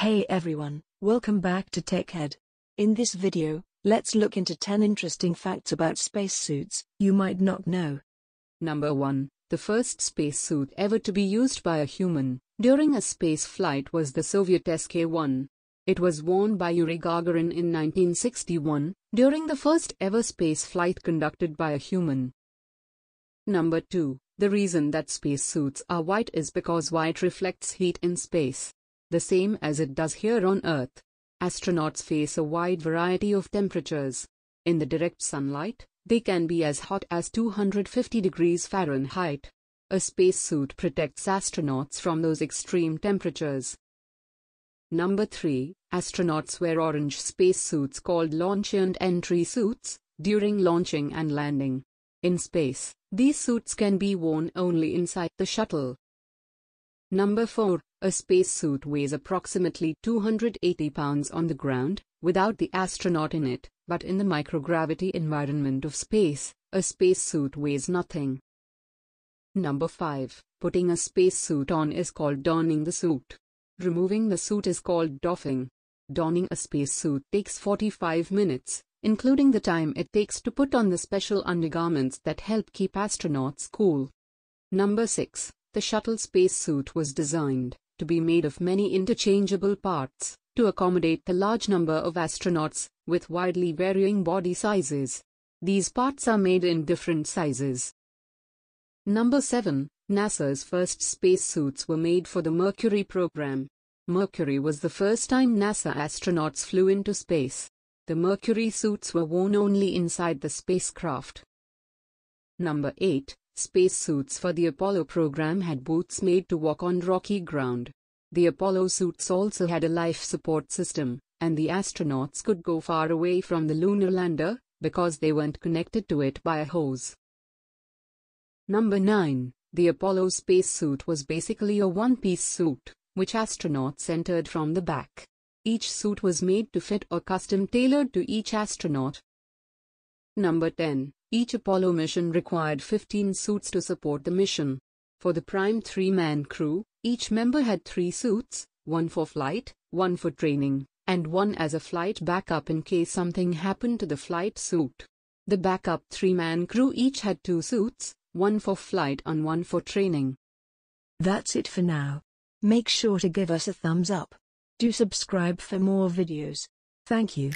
Hey everyone, welcome back to TechHead. In this video, let's look into 10 interesting facts about spacesuits you might not know. Number 1. The first spacesuit ever to be used by a human during a space flight was the Soviet SK 1. It was worn by Yuri Gagarin in 1961 during the first ever space flight conducted by a human. Number 2. The reason that spacesuits are white is because white reflects heat in space, the same as it does here on Earth. Astronauts face a wide variety of temperatures. In the direct sunlight, they can be as hot as 250 degrees Fahrenheit. A spacesuit protects astronauts from those extreme temperatures. Number 3. Astronauts wear orange spacesuits called launch and entry suits during launching and landing. In space, these suits can be worn only inside the shuttle. Number 4. A spacesuit weighs approximately 280 pounds on the ground, without the astronaut in it, but in the microgravity environment of space, a spacesuit weighs nothing. Number 5. Putting a spacesuit on is called donning the suit. Removing the suit is called doffing. Donning a spacesuit takes 45 minutes, including the time it takes to put on the special undergarments that help keep astronauts cool. Number 6. The shuttle spacesuit was designed to be made of many interchangeable parts, to accommodate the large number of astronauts, with widely varying body sizes. These parts are made in different sizes. Number 7. NASA's first spacesuits were made for the Mercury program. Mercury was the first time NASA astronauts flew into space. The Mercury suits were worn only inside the spacecraft. Number 8. Spacesuits for the Apollo program had boots made to walk on rocky ground. The Apollo suits also had a life support system, and the astronauts could go far away from the lunar lander, because they weren't connected to it by a hose. Number 9. The Apollo spacesuit was basically a one-piece suit, which astronauts entered from the back. Each suit was made to fit or custom-tailored to each astronaut. Number 10. Each Apollo mission required 15 suits to support the mission. For the prime three-man crew, each member had 3 suits, one for flight, one for training, and one as a flight backup in case something happened to the flight suit. The backup three-man crew each had 2 suits, one for flight and one for training. That's it for now. Make sure to give us a thumbs up. Do subscribe for more videos. Thank you.